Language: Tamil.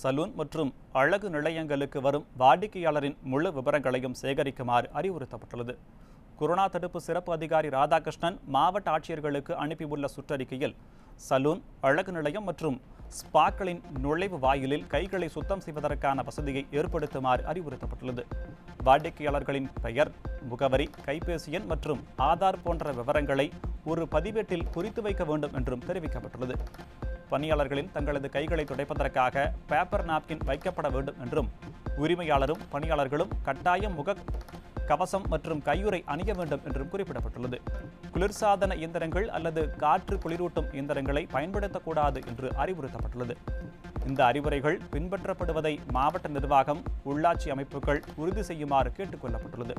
சலூன் மற்றும் அழகு நிலையங்களுக்கு வரும் வாடிக்கையாளரின் முழு விவரங்களையும் சேகரிக்குமாறு அறிவுறுத்தப்பட்டுள்ளது. கொரோனா தடுப்பு சிறப்பு அதிகாரி ராதாகிருஷ்ணன் மாவட்ட ஆட்சியர்களுக்கு அனுப்பியுள்ள சுற்றறிக்கையில் சலூன், அழகு நிலையம் மற்றும் ஸ்பாக்களின் நுழைவு வாயிலில் கைகளை சுத்தம் செய்வதற்கான வசதியை ஏற்படுத்துமாறு அறிவுறுத்தப்பட்டுள்ளது. வாடிக்கையாளர்களின் பெயர், முகவரி, கைபேசி எண் மற்றும் ஆதார் போன்ற விவரங்களை ஒரு பதிவேட்டில் குறித்து வைக்க வேண்டும் என்றும் தெரிவிக்கப்பட்டுள்ளது. பணியாளர்களின் தங்களது கைகளை துடைப்பதற்காக பேப்பர் நாப்கின் வைக்கப்பட வேண்டும் என்றும், உரிமையாளரும் பணியாளர்களும் கட்டாயம் முக கவசம் மற்றும் கையுறை அணிய வேண்டும் என்றும் குறிப்பிடப்பட்டுள்ளது. குளிர்சாதன இயந்திரங்கள் அல்லது காற்று குளிரூட்டும் இயந்திரங்களை பயன்படுத்தக்கூடாது என்று அறிவுறுத்தப்பட்டுள்ளது. இந்த அறிவுரைகள் பின்பற்றப்படுவதை மாவட்ட நிர்வாகம், உள்ளாட்சி அமைப்புகள் உறுதி செய்யுமாறு கேட்டுக்கொள்ளப்பட்டுள்ளது.